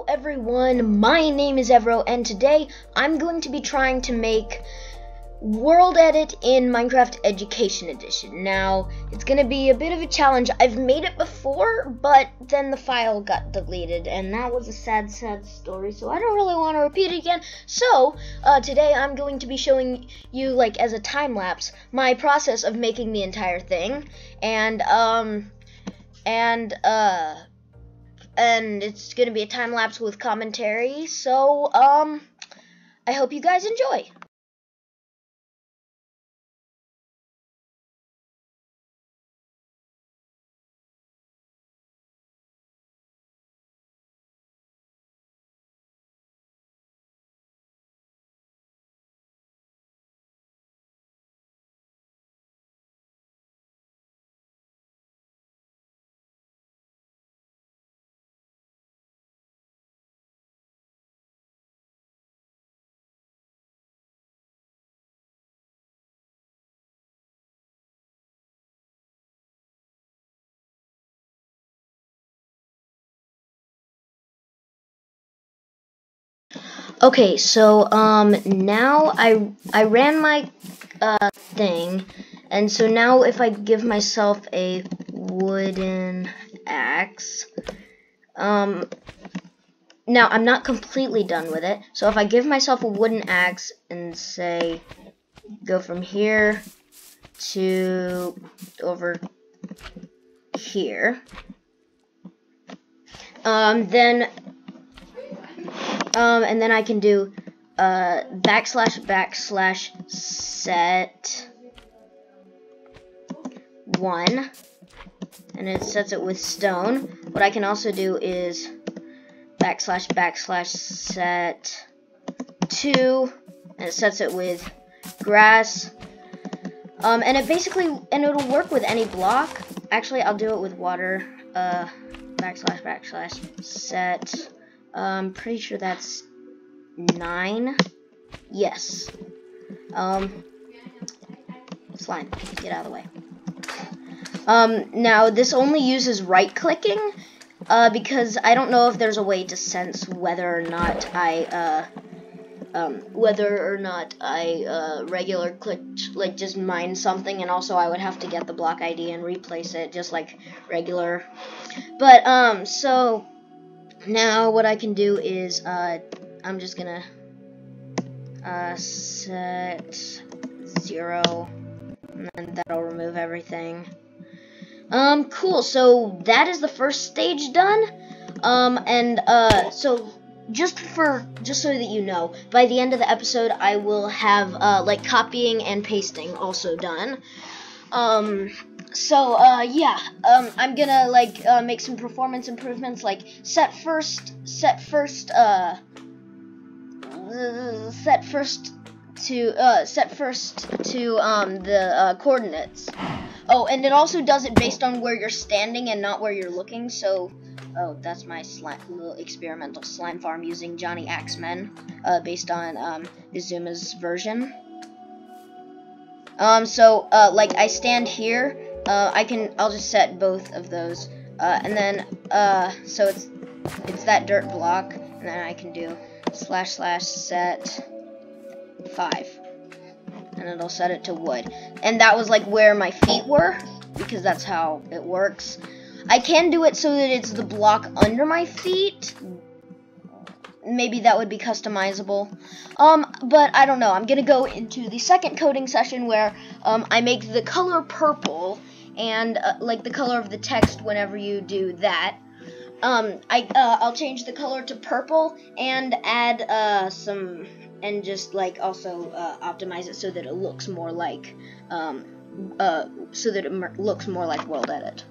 Hello everyone, my name is Evro, and today I'm going to be trying to make WorldEdit in Minecraft Education Edition. Now, it's going to be a bit of a challenge. I've made it before, but then the file got deleted, and that was a sad, sad story, so I don't really want to repeat it again. So, today I'm going to be showing you, like, as a time-lapse, my process of making the entire thing, and it's gonna be a time lapse with commentary, so I hope you guys enjoy. Okay, so, now I ran my, thing, and so now if I give myself a wooden axe, now I'm not completely done with it, so if I give myself a wooden axe and say, go from here to over here, then I can do \\\backslash set 1, and it sets it with stone. What I can also do is \\backslash set 2, and it sets it with grass. And it basically, and it'll work with any block. Actually, I'll do it with water. \\backslash set. I'm pretty sure that's 9. Yes. Slime, get out of the way. Now this only uses right-clicking, because I don't know if there's a way to sense whether or not I, regular clicked, like, just mine something, and also I would have to get the block ID and replace it, just like regular. But, so... Now what I can do is I'm just gonna set 0, and then that'll remove everything. Cool, so that is the first stage done. So just so that you know, by the end of the episode I will have like copying and pasting also done. I'm gonna, like, make some performance improvements, like, set first to the coordinates. Oh, and it also does it based on where you're standing and not where you're looking, so, oh, that's my little experimental slime farm using Johnny Axemen, based on, Izuma's version. Like, I stand here, I'll just set both of those, so it's that dirt block, and then I can do \/ set 5, and it'll set it to wood, and that was, like, where my feet were, because that's how it works. I can do it so that it's the block under my feet. Maybe that would be customizable, but I don't know. I'm gonna go into the second coding session where I make the color purple and like the color of the text whenever you do that. I'll change the color to purple and add optimize it so that it looks more like WorldEdit.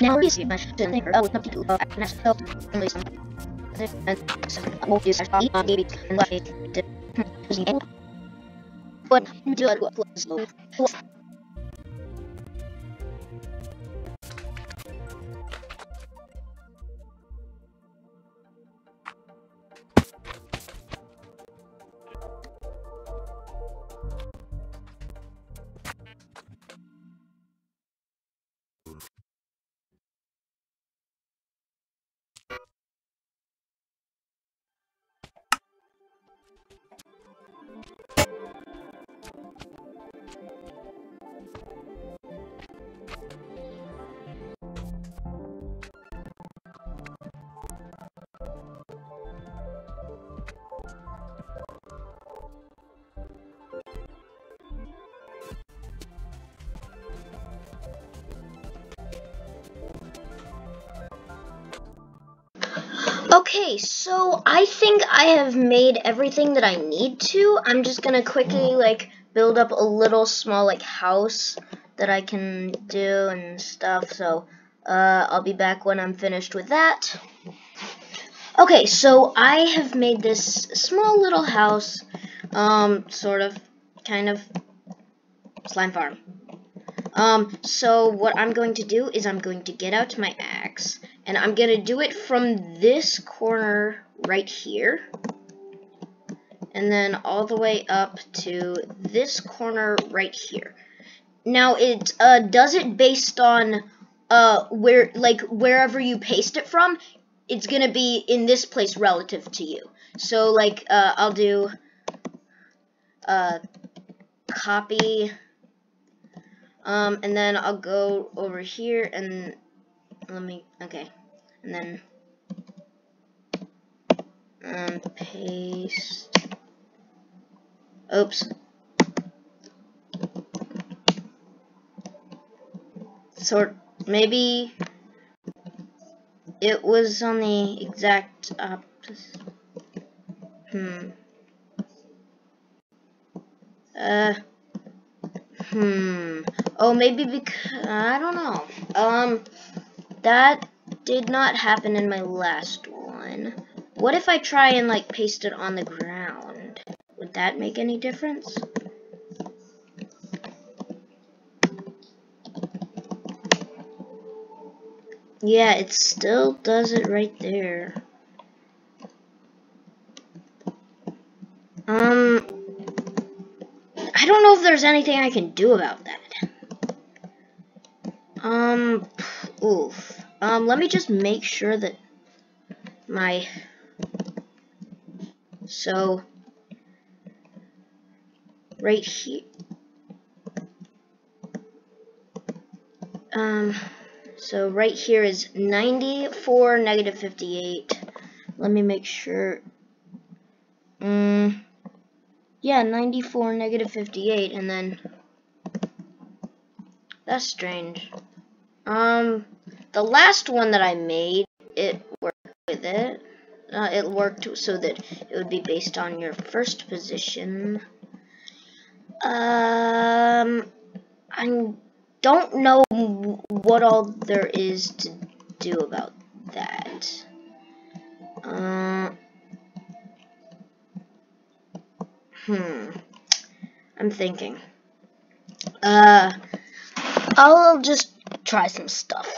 Now we see my Okay, so I think I have made everything that I need to. I'm just gonna quickly like build up a little small like house that I can do and stuff. So I'll be back when I'm finished with that. Okay, so I have made this small little house, sort of, kind of, slime farm. So what I'm going to do is I'm going to get out my axe, and I'm going to do it from this corner right here, and then all the way up to this corner right here. Now it does it based on wherever you paste it from. It's going to be in this place relative to you. So like I'll do copy. And then I'll go over here and let me, okay, and then, paste, oops, sort, maybe it was on the exact opposite, oh, maybe because, I don't know, that did not happen in my last one. What if I try and, like, paste it on the ground? Would that make any difference? Yeah, it still does it right there. I don't know if there's anything I can do about that. Oof. Let me just make sure that my... So... Right here... So right here is 94, negative 58. Let me make sure... Yeah, 94, negative 58, and then... That's strange. The last one that I made, it worked with it. It worked so that it would be based on your first position. I don't know what all there is to do about that. I'm thinking. I'll just try some stuff.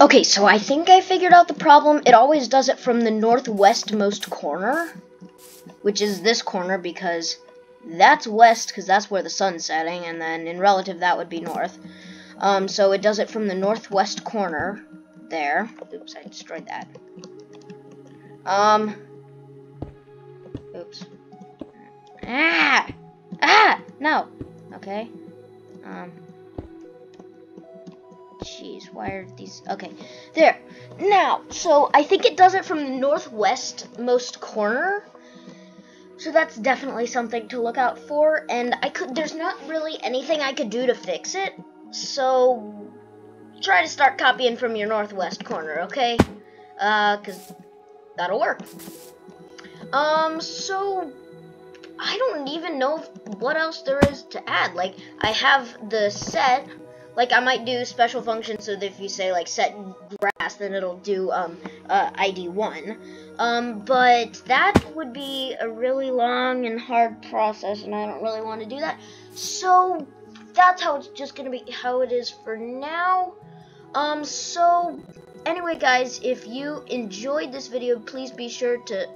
Okay, so I think I figured out the problem. It always does it from the northwestmost corner, which is this corner, because that's west, because that's where the sun's setting, and then in relative that would be north. So it does it from the northwest corner there. Oops, I destroyed that. Oops. Ah! Ah! No! Okay. Jeez, why are these... Okay, there. Now, so I think it does it from the northwestmost corner. So that's definitely something to look out for. And I could... There's not really anything I could do to fix it. So try to start copying from your northwest corner, okay? Because that'll work. So... I don't even know what else there is to add. Like, I have the set. Like, I might do special functions so that if you say, like, set grass, then it'll do, ID1. But that would be a really long and hard process, and I don't really want to do that. So, that's how it's just going to be how it is for now. So, anyway, guys, if you enjoyed this video, please be sure to...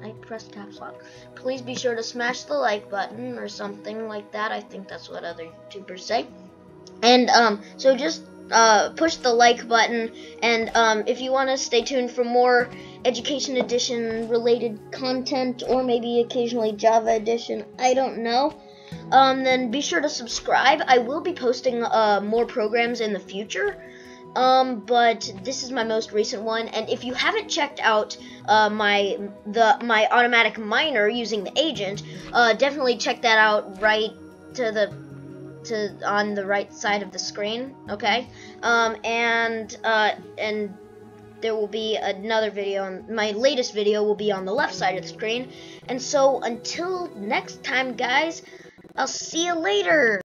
I pressed caps lock. Please be sure to smash the like button or something like that. I think that's what other YouTubers say. And, so just, push the like button. And, if you want to stay tuned for more Education Edition related content, or maybe occasionally Java Edition, I don't know. Then be sure to subscribe. I will be posting, more programs in the future. But this is my most recent one, and if you haven't checked out, my automatic miner using the agent, definitely check that out right on the right side of the screen, okay? And there will be another video, and my latest video will be on the left side of the screen, and so until next time, guys, I'll see you later!